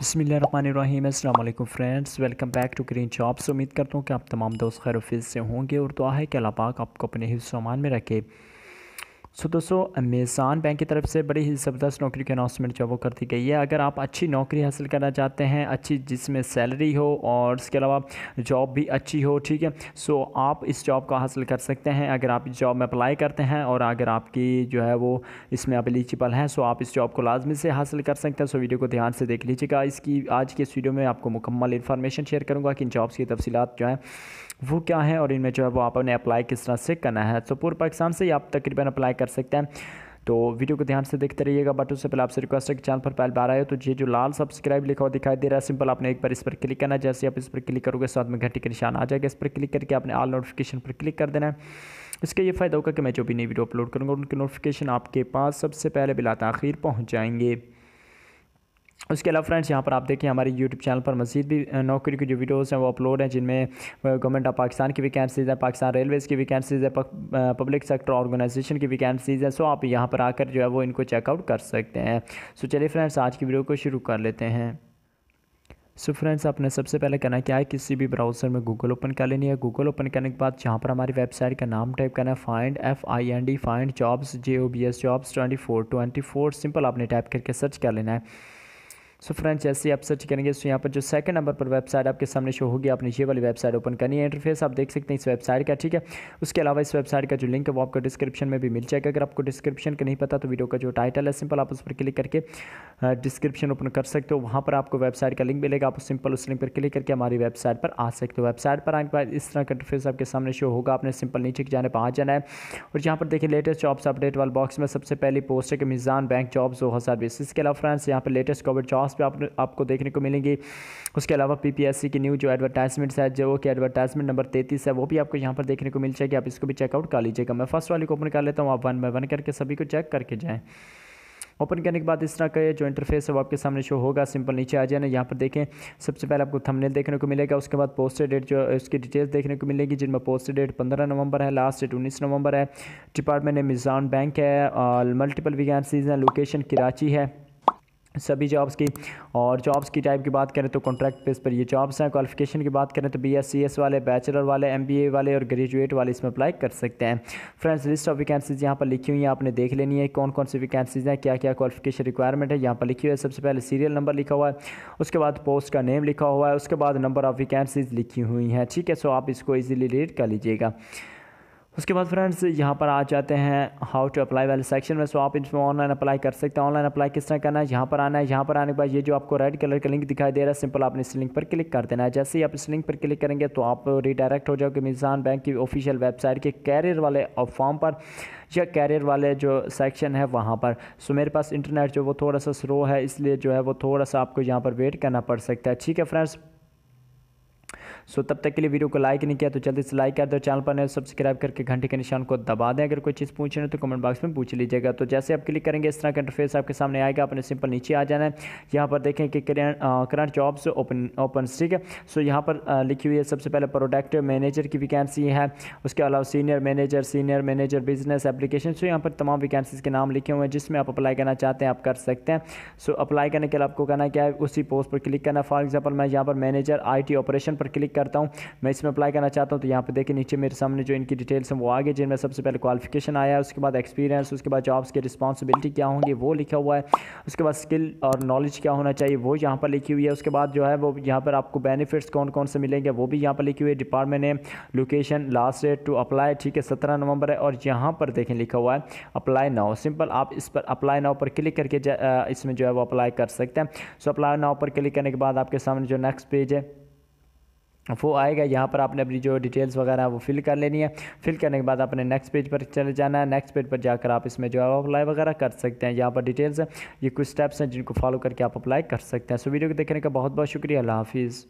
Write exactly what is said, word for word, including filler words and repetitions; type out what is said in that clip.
बिस्मिल्लाहिर्रहमानिर्रहीम। अस्सलाम वालेकुम friends, welcome back to green jobs. उम्मीद करता हूँ कि आप तमाम दोस्त खैर ऑफिस से होंगे और दुआ है कि अल्लाह पाक आपको अपने हिफ्ज़ व अमान में रखे। सो दोस्तों, मीज़ान बैंक की तरफ से बड़ी ही ज़बरदस्त नौकरी की अनाउंसमेंट जो वो कर दी गई है। अगर आप अच्छी नौकरी हासिल करना चाहते हैं, अच्छी जिसमें सैलरी हो और इसके अलावा जॉब भी अच्छी हो, ठीक है, सो आप इस जॉब को हासिल कर सकते हैं। अगर आप इस जॉब में अप्लाई करते हैं और अगर आपकी जो है वो इसमें आप एलिजिबल हैं, सो आप इस जॉब को लाजमी से हासिल कर सकते हैं। सो वीडियो को ध्यान से देख लीजिएगा। इसकी आज के इस वीडियो में आपको मुकम्मल इन्फॉर्मेशन शेयर करूँगा कि इन जॉब्स की तफसीलात जो है वो क्या है और इनमें जो है वो आपने अप्लाई किस तरह से करना है। तो पूरे पाकिस्तान से ही आप तकरीबन अप्लाई कर सकते हैं, तो वीडियो को ध्यान से देखते रहिएगा। बट उससे पहले आपसे रिक्वेस्ट है कि चैनल पर पहली बार आए तो ये जो लाल सब्सक्राइब लिखा हुआ दिखाई दे रहा है, सिंपल आपने एक बार इस पर क्लिक करना है। जैसे आप इस पर क्लिक करोगे साथ में घंटी का निशान आ जाएगा, इस पर क्लिक करके आपने ऑल नोटिफिकेशन पर क्लिक कर देना है। इसका ये फ़ायदा होगा कि मैं जो भी नई वीडियो अपलोड करूँगा उनकी नोटिफिकेशन आपके पास सबसे पहले बिला तआखीर पहुँच जाएंगे। उसके अलावा फ्रेंड्स, यहाँ पर आप देखिए हमारे यूट्यूब चैनल पर मज़ीद भी नौकरी की जो वीडियोस हैं वो अपलोड हैं, जिनमें गवर्नमेंट ऑफ पाकिस्तान की वैकेंसीज़ हैं, पाकिस्तान रेलवेज़ की वैकेंसीज़ हैं, पब्लिक सेक्टर ऑर्गेनाइजेशन की वैकेंसीज़ हैं। सो आप यहाँ पर आकर जो है वो इनको चेकआउट कर सकते हैं। सो चलिए फ्रेंड्स, आज की वीडियो को शुरू कर लेते हैं। सो फ्रेंड्स, आपने सबसे पहले करना क्या है, किसी भी ब्राउज़र में गूगल ओपन कर लेनी है। गूगल ओपन करने के बाद यहाँ पर हमारी वेबसाइट का नाम टाइप करना है, find F I N D find jobs J O B S jobs twenty four twenty four simple आपने टाइप करके सर्च कर लेना है। सो फ्रेंड्स, जैसे ही आप सर्च करेंगे सो यहाँ पर जो सेकंड नंबर पर वेबसाइट आपके सामने शो होगी, आपने ये वाली वेबसाइट ओपन करनी है। इंटरफेस आप देख सकते हैं इस वेबसाइट का, ठीक है। उसके अलावा इस वेबसाइट का जो लिंक है वो आपको डिस्क्रिप्शन में भी मिल जाएगा। अगर आपको डिस्क्रिप्शन का नहीं पता तो वीडियो का जो टाइटल है सिंपल आप उस पर क्लिक करके डिस्क्रिप्शन ओपन कर सकते हो, वहाँ पर आपको वेबसाइट का लिंक मिलेगा। आप सिंपल उस लिंक पर क्लिक करके हमारी वेबसाइट पर आ सकते हो। वेबसाइट पर आने के बाद इस तरह का इंटरफेस आपके सामने शो होगा। आपने सिंपल नीचे के जाने पर आ जाना है और यहाँ पर देखिए लेटेस्ट जॉब्स अपडेट वाले बॉक्स में सबसे पहली पोस्ट है कि मीज़ान बैंक जॉब्स दो हज़ार बीस। इसके अलावा फ्रेंड्स, यहाँ पर लेटेस्ट कोविड जॉब्स पे आप, आपको देखने को मिलेंगी। उसके अलावा पीपीएससी की न्यू जो एडवर्टाइजमेंट्स है, जो कि एडवर्टाइजमेंट नंबर तैंतीस है, वो भी आपको यहाँ पर देखने को मिल जाएगी। आप इसको भी चेकआउट कर लीजिएगा। मैं फर्स्ट वाली को ओपन कर लेता हूँ, आप वन बाय वन करके सभी को चेक करके जाएँ। ओपन करने के बाद इस तरह का जो इंटरफेस है वो आपके सामने शो होगा। सिंपल नीचे आ जाना, यहाँ पर देखें सबसे पहले आपको थंबनेल देखने को मिलेगा। उसके बाद पोस्टेड डेट जो उसकी डिटेल्स देखने को मिलेगी, जिनमें पोस्टेड डेट पंद्रह नवंबर है, लास्ट डेट उन्नीस नवंबर है, डिपार्टमेंट है मीज़ान बैंक है और मल्टीपल वैकेंसीज हैं, लोकेशन कराची है सभी जॉब्स की। और जॉब्स की टाइप की बात करें तो कॉन्ट्रैक्ट बेस पर ये जॉब्स हैं। क्वालिफिकेशन की बात करें तो बीएससीएस वाले, बैचलर वाले, एमबीए वाले और ग्रेजुएट वाले इसमें अप्लाई कर सकते हैं। फ्रेंड्स, लिस्ट ऑफ वैकेंसीज यहाँ पर लिखी हुई है, आपने देख लेनी है कौन कौन सी वैकेंसीज हैं, क्या क्या क्वालिफिकेशन रिक्वायरमेंट है यहाँ पर लिखी हुई है। सबसे पहले सीरियल नंबर लिखा हुआ है, उसके बाद पोस्ट का नेम लिखा हुआ है, उसके बाद नंबर ऑफ़ वैकेंसीज लिखी हुई हैं, ठीक है। सो आप इसको ईजिली रीड कर लीजिएगा। उसके बाद फ्रेंड्स, यहाँ पर आ जाते हैं हाउ टू अप्लाई वाले सेक्शन में। सो आप इसमें ऑनलाइन अप्लाई कर सकते हैं। ऑनलाइन अप्लाई किस तरह करना है, यहाँ पर आना है। यहाँ पर आने के बाद ये जो आपको रेड कलर का लिंक दिखाई दे रहा है, सिंपल आपने इस लिंक पर क्लिक कर देना है। जैसे ही आप इस लिंक पर क्लिक करेंगे तो आप रिडायरेक्ट हो जाओगे मीज़ान बैंक की ऑफिशियल वेबसाइट के कैरियर वाले फॉर्म पर या कैरियर वाले जो सेक्शन है वहाँ पर। सो मेरे पास इंटरनेट जो वो थोड़ा सा स्लो है, इसलिए जो है वो थोड़ा सा आपको यहाँ पर वेट करना पड़ सकता है, ठीक है फ्रेंड्स। सो so, तब तक के लिए वीडियो को लाइक नहीं किया तो जल्दी से लाइक कर दो। चैनल पर नए सब्सक्राइब करके घंटे के निशान को दबा दें। अगर कोई चीज़ पूछनी हो तो कमेंट बॉक्स में पूछ लीजिएगा। तो जैसे आप क्लिक करेंगे इस तरह का इंटरफेस आपके सामने आएगा। आपने सिंपल नीचे आ जाना है, यहाँ पर देखें कि करंट जॉब्स ओपन ओपन ठीक है। सो so, यहाँ पर लिखी हुई है सबसे पहले प्रोडक्ट मैनेजर की वैकेंसी है, उसके अलावा senior manager, senior manager business application. So यहाँ पर तमाम वैकेंसीज के नाम लिखे हुए हैं, जिसमें आप अप्लाई करना चाहते हैं आप कर सकते हैं। सो so, अप्लाई करने के लिए आपको करना क्या है, उसी पोस्ट पर क्लिक करना। फॉर एग्जाम्पल मैं यहाँ पर मैनेजर आई टी ऑपरेशन पर क्लिक करता हूं, मैं इसमें अप्लाई करना चाहता हूं। तो यहाँ पे देखिए नीचे मेरे सामने जो इनकी डिटेल्स हैं वो आ गए, जिनमें सबसे पहले क्वालिफिकेशन आया है, उसके बाद एक्सपीरियंस, उसके बाद जॉब्स की रिस्पॉन्सिबिलिटी क्या होंगी वो लिखा हुआ है, उसके बाद स्किल और नॉलेज क्या होना चाहिए वो यहाँ पर लिखी हुई है। उसके बाद जो है वो यहाँ पर आपको बेनिफिट्स कौन कौन से मिलेंगे वो भी यहाँ पर लिखी हुई है। Department name, location, last date to apply, ठीक है, सत्रह नवंबर है। और यहाँ पर देखें लिखा हुआ है अप्लाई नाउ। सिंपल आप इस पर अप्लाई नाउ पर क्लिक करके इसमें जो है वो अप्लाई कर सकते हैं। सो अप्लाई नाउ पर क्लिक करने के बाद आपके सामने जो नेक्स्ट पेज है वो आएगा। यहाँ पर आपने अपनी जो डिटेल्स वगैरह वो फिल कर लेनी है। फिल करने के बाद आपने नेक्स्ट पेज पर चले जाना है। नेक्स्ट पेज पर जाकर आप इसमें जो है अप्लाई वगैरह कर सकते हैं। यहाँ पर डिटेल्स हैं, ये कुछ स्टेप्स हैं जिनको फॉलो करके आप अप्लाई कर सकते हैं। सो वीडियो को देखने का बहुत बहुत शुक्रिया। अल्लाह हाफिज़।